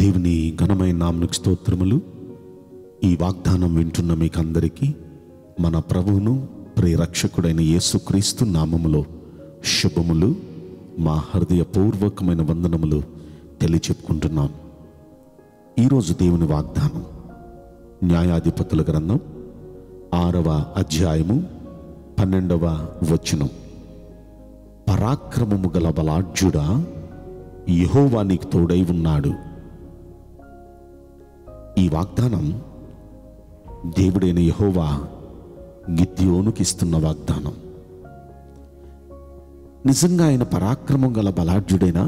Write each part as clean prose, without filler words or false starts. దేవుని ఘనమైన నామమునకు స్తోత్రములు। ఈ వాగ్దానం వింటున్న మీకందరికీ మన ప్రభువును ప్రియరక్షకుడైన యేసుక్రీస్తు నామములో శుభములు, మా హృదయపూర్వకమైన వందనములు తెలియచెప్పుకుంటున్నాం। ఈరోజు దేవుని వాగ్దానం న్యాయాధిపతుల గ్రంథం 6వ అధ్యాయము 12వ వచనం, పరాక్రమము గల బలాఢ్యుడా యెహోవా నీకు తోడై ఉన్నాడు। ఈ వాగ్దానం దేవుడైన యెహోవా గిద్యోనుకి ఇస్తున్న వాగ్దానం। నిజంగా ఆయన పరాక్రమం గల బలాఢ్యుడైనా?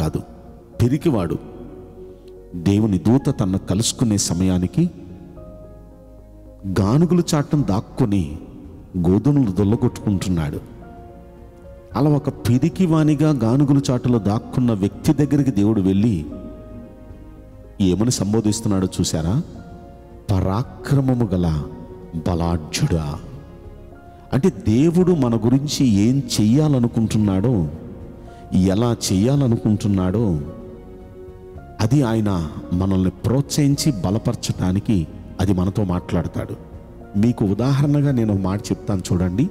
కాదు, పెరికివాడు। దేవుని దూత తనను కలుసుకునే సమయానికి గానుగులు చాటం దాక్కుని గోధుమలు దొల్లగొట్టుకుంటున్నాడు। అలా ఒక పిరికివానిగా గానుగులు చాటులో దాక్కున్న వ్యక్తి దగ్గరికి దేవుడు వెళ్ళి ఏమని సంబోధిస్తున్నాడో చూసారా? పరాక్రమము గల బలాఢ్యుడా అంటే దేవుడు మన గురించి ఏం చెయ్యాలనుకుంటున్నాడో, ఎలా చెయ్యాలనుకుంటున్నాడో అది ఆయన మనల్ని ప్రోత్సహించి బలపరచడానికి అది మనతో మాట్లాడతాడు। మీకు ఉదాహరణగా నేను ఒక మాట చెప్తాను చూడండి।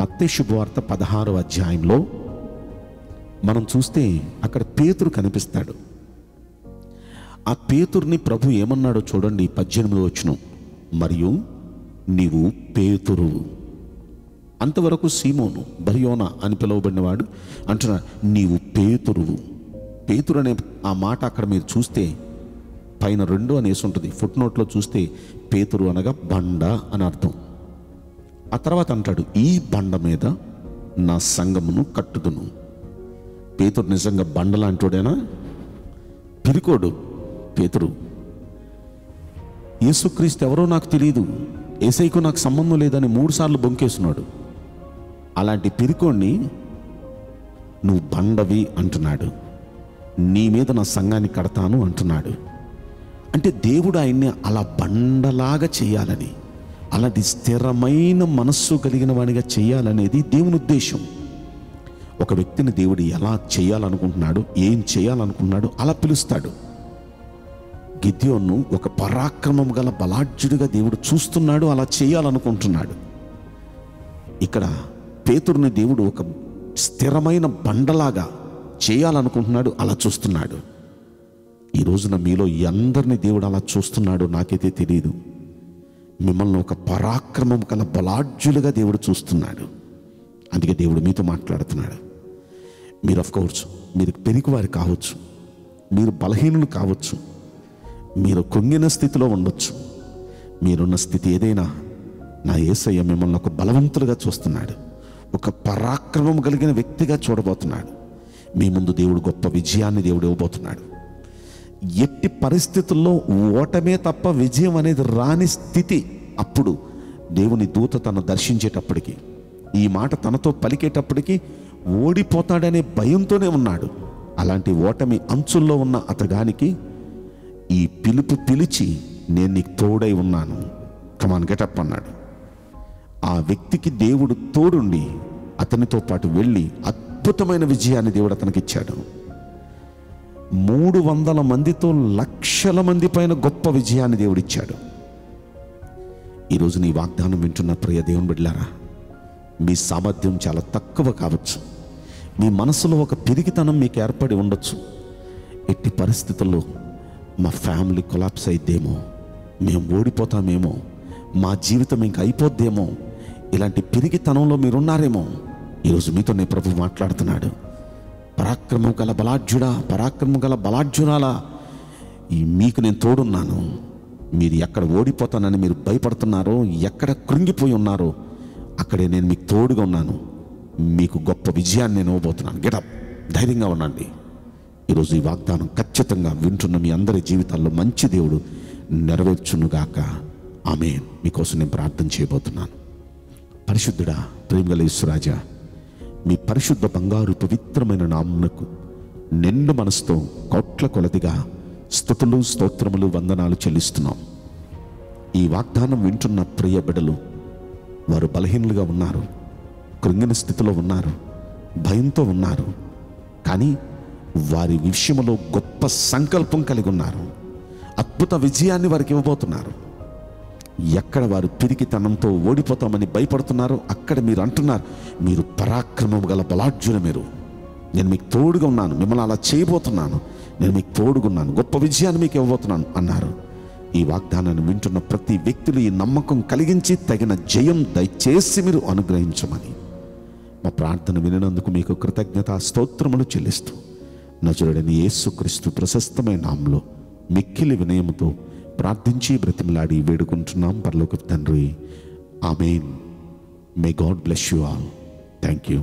మత్తయి శుభవార్త 16వ అధ్యాయంలో మనం చూస్తే అక్కడ పేతురు కనిపిస్తాడు। ఆ పేతుర్ని ప్రభు ఏమన్నాడో చూడండి, 18వ వచనం, మరియు నీవు పేతురు, అంతవరకు సీమోను బర్యోనా అని పిలువబడినవాడు అంటున్నాడు, నీవు పేతురువు। పేతురు అనే ఆ మాట అక్కడ మీరు చూస్తే పైన 2 అనేసి ఉంటుంది, ఫుట్ నోట్లో చూస్తే పేతురు అనగా బండ అని అర్థం। ఆ తర్వాత అంటాడు, ఈ బండ మీద నా సంఘమును కట్టుదును। పేతురు నిజంగా బండలాంటోడేనా? పిరికోడు పేతురు। యేసుక్రీస్తు ఎవరో నాకు తెలియదు, యేసయ్యకు నాకు సంబంధం లేదని 3 సార్లు బొంకేస్తున్నాడు। అలాంటి పిరికోడిని నువ్వు బండవి అంటున్నాడు, నీ మీద నా సంఘాన్ని కడతాను అంటున్నాడు। అంటే దేవుడు ఆయన్ని అలా బండలాగా చేయాలని, అలాంటి స్థిరమైన మనస్సు కలిగిన వాడిగా చేయాలనేది దేవుని ఉద్దేశం। ఒక వ్యక్తిని దేవుడు ఎలా చేయాలనుకుంటున్నాడు, ఏం చేయాలనుకుంటున్నాడు అలా పిలుస్తాడు। గిద్యోను ఒక పరాక్రమం గల బలాఢ్యుడిగా దేవుడు చూస్తున్నాడు, అలా చేయాలనుకుంటున్నాడు। ఇక్కడ పేతురుని దేవుడు ఒక స్థిరమైన బండలాగా చేయాలనుకుంటున్నాడు, అలా చూస్తున్నాడు। ఈ రోజున మీలో అందరినీ దేవుడు అలా చూస్తున్నాడు నాకైతే తెలియదు। మిమ్మల్ని ఒక పరాక్రమం గల బలాఢ్యులుగా దేవుడు చూస్తున్నాడు, అందుకే దేవుడు మీతో మాట్లాడుతున్నాడు। మీరు అఫ్కోర్స్ మీరు పెరిగివారు కావచ్చు, మీరు బలహీనులు కావచ్చు, మీరు కుంగిన స్థితిలో ఉండొచ్చు, మీరున్న స్థితి ఏదైనా నా యేసయ్య మిమ్మల్ని ఒక బలవంతులుగా చూస్తున్నాడు, ఒక పరాక్రమం కలిగిన వ్యక్తిగా చూడబోతున్నాడు। మీ ముందు దేవుడు గొప్ప విజయాన్ని దేవుడు ఇవ్వబోతున్నాడు। ఎట్టి పరిస్థితుల్లో ఓటమే తప్ప విజయం అనేది రాని స్థితి అప్పుడు దేవుని దూత తను దర్శించేటప్పటికి, ఈ మాట తనతో పలికేటప్పటికి ఓడిపోతాడనే భయంతోనే ఉన్నాడు। అలాంటి ఓటమి అంచుల్లో ఉన్న అతగానికి ఈ పిలుపు పిలిచి, నేను నీకు తోడై ఉన్నాను, కమాన్ గెటప్ అన్నాడు। ఆ వ్యక్తికి దేవుడు తోడుండి అతనితో పాటు వెళ్ళి అద్భుతమైన విజయాన్ని దేవుడు అతనికి ఇచ్చాడు। 300 మందితో 1,00,000 మంది పైన గొప్ప విజయాన్ని దేవుడిచ్చాడు। ఈరోజు నీ వాగ్దానం వింటున్న ప్రియ దేవుని బిడ్డలారా, మీ సామర్థ్యం చాలా తక్కువ కావచ్చు, మీ మనసులో ఒక పిరికితనం మీకు ఏర్పడి ఉండొచ్చు, ఎట్టి పరిస్థితుల్లో మా ఫ్యామిలీ కొలాప్స్ అయిద్దేమో, మేము ఓడిపోతామేమో, మా జీవితం ఇంక అయిపోద్దేమో, ఇలాంటి పిరికితనంలో మీరున్నారేమో। ఈరోజు మీతో నేను ప్రభు మాట్లాడుతున్నాడు, పరాక్రమం గల బలాఢ్యుడా, పరాక్రమం గల బలాఢ్యురాలా, మీకు నేను తోడున్నాను। మీరు ఎక్కడ ఓడిపోతానని మీరు భయపడుతున్నారో, ఎక్కడ కృంగిపోయి ఉన్నారో అక్కడే నేను మీకు తోడుగా ఉన్నాను, మీకు గొప్ప విజయాన్ని నేను ఇవ్వబోతున్నాను, గెటప్, ధైర్యంగా ఉండండి। ఈరోజు ఈ వాగ్దానం ఖచ్చితంగా వింటున్న మీ అందరి జీవితాల్లో మంచి దేవుడు నెరవేర్చునుగాక, ఆమేన్। మీకోసం నేను ప్రార్థన చేయబోతున్నాను। పరిశుద్ధుడా, ప్రేమగల యేసురాజా, మీ పరిశుద్ధ బంగారు పవిత్రమైన నామమునకు నిండు మనసుతో కోట్ల కొలదిగా స్తుతులు స్తోత్రములు వందనాలు చెల్లిస్తున్నాం। ఈ వాగ్దానం వింటున్న ప్రియ బిడ్డలు, వారు బలహీనులుగా ఉన్నారు, కృంగిన స్థితిలో ఉన్నారు, భయంతో ఉన్నారు, కానీ వారి విషయంలో గొప్ప సంకల్పం కలిగి ఉన్నారు. అద్భుత విజయాన్ని వారికి ఇవ్వబోతున్నారు. ఎక్కడ వారు పిరికితనంతో ఓడిపోతామని భయపడుతున్నారు అక్కడ మీరు అంటున్నారు మీరు పరాక్రమం గల బలార్జును, మీరు నేను మీకు తోడుగా ఉన్నాను, మిమ్మల్ని అలా చేయబోతున్నాను, నేను మీకు తోడుగున్నాను, గొప్ప విజయాన్ని మీకు ఇవ్వబోతున్నాను అన్నారు. ఈ వాగ్దానాన్ని వింటున్న ప్రతి వ్యక్తులు ఈ నమ్మకం కలిగించి తగిన జయం దయచేసి మీరు అనుగ్రహించమని మా ప్రార్థన వినందుకు మీకు కృతజ్ఞత స్తోత్రములు చెల్లిస్తూ నజరుడైన యేసుక్రీస్తు ప్రశస్తమైన నామములో మిక్కిలి వినయముతో ప్రార్థించి బ్రతిమలాడి వేడుకుంటున్నాం పరలోకపు తండ్రి, ఆమేన్. May God bless you all. Thank you.